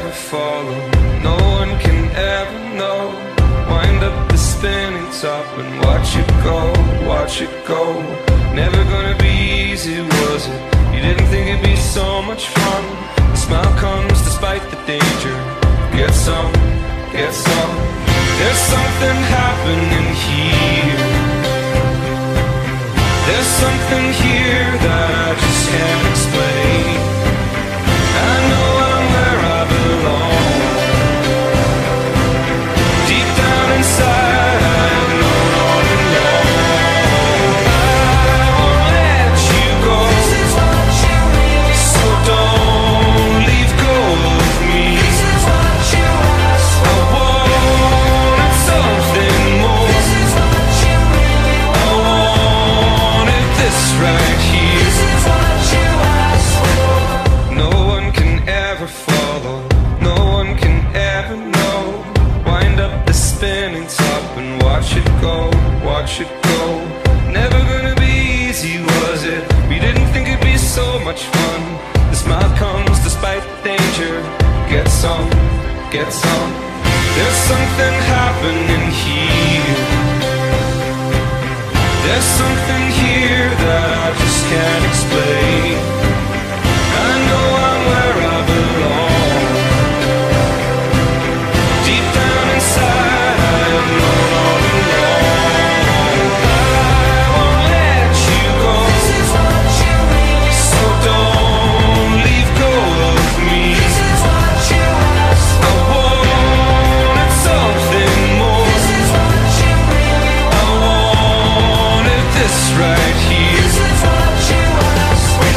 ever follow, no one can ever know. Wind up the spinning top and watch it go, watch it go. Never gonna be easy, was it? You didn't think it'd be so much fun. The smile comes despite the danger. Get some, get some. There's something happening here. There's something here that I just can't explain. I know I'm where I belong. Deep down inside, I've known all along. I won't let you go, so don't leave go of me. I wanted something more. I wanted this right here. Spinning top and watch it go, watch it go. Never gonna be easy, was it? We didn't think it'd be so much fun. The smile comes despite the danger. Get some, get some. There's something happening here. There's something here that I just can't explain. I know I'm where I belong. Deep down inside, right here. This is what you asked for.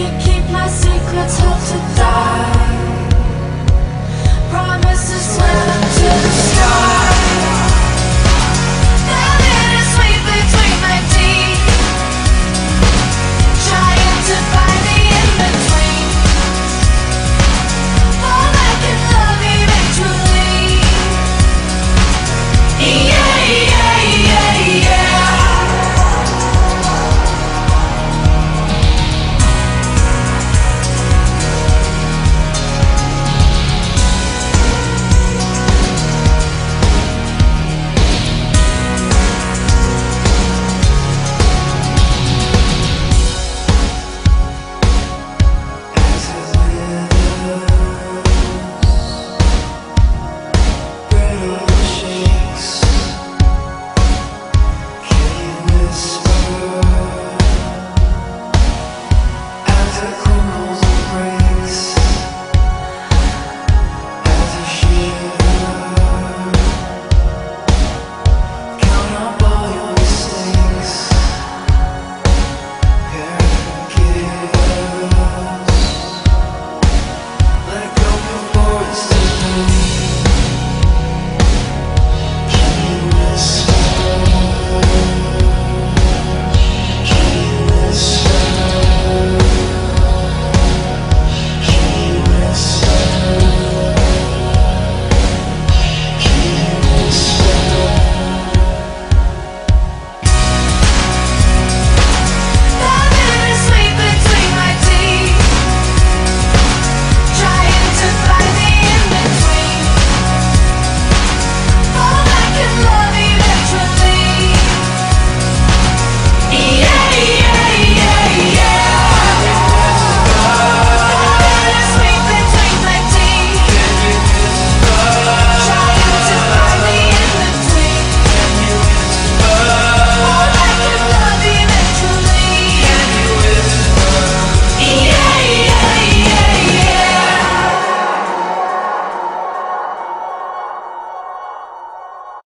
you keep my secrets held to die.